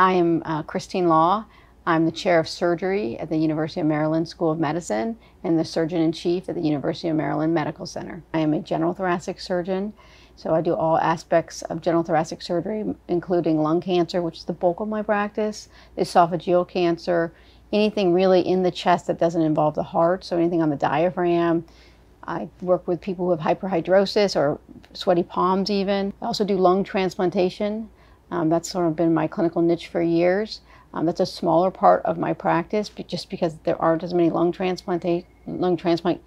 I am Christine Lau. I'm the Chair of Surgery at the University of Maryland School of Medicine and the Surgeon-in-Chief at the University of Maryland Medical Center. I am a general thoracic surgeon, so I do all aspects of general thoracic surgery, including lung cancer, which is the bulk of my practice, esophageal cancer, anything really in the chest that doesn't involve the heart, so anything on the diaphragm. I work with people who have hyperhidrosis or sweaty palms even. I also do lung transplantation. That's sort of been my clinical niche for years. That's a smaller part of my practice just because there aren't as many lung transplant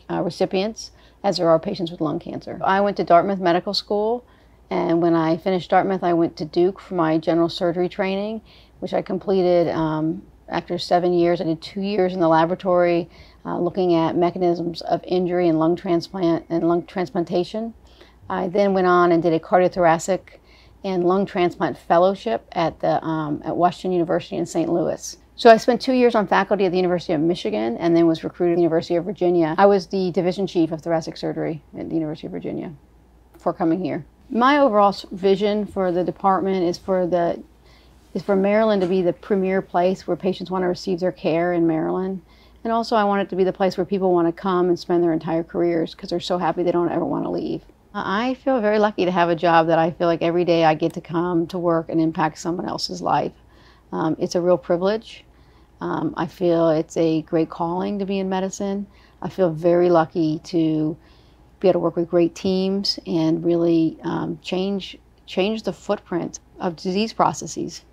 recipients as there are patients with lung cancer. I went to Dartmouth Medical School, and when I finished Dartmouth, I went to Duke for my general surgery training, which I completed after 7 years. I did 2 years in the laboratory looking at mechanisms of injury and lung transplant and lung transplantation. I then went on and did a cardiothoracic and lung transplant fellowship at the at Washington University in St. Louis. So I spent 2 years on faculty at the University of Michigan and then was recruited to the University of Virginia. I was the division chief of thoracic surgery at the University of Virginia before coming here. My overall vision for the department is for Maryland to be the premier place where patients want to receive their care in Maryland. And also I want it to be the place where people want to come and spend their entire careers because they're so happy they don't ever want to leave. I feel very lucky to have a job that I feel like every day I get to come to work and impact someone else's life. It's a real privilege. I feel it's a great calling to be in medicine. I feel very lucky to be able to work with great teams and really change the footprint of disease processes.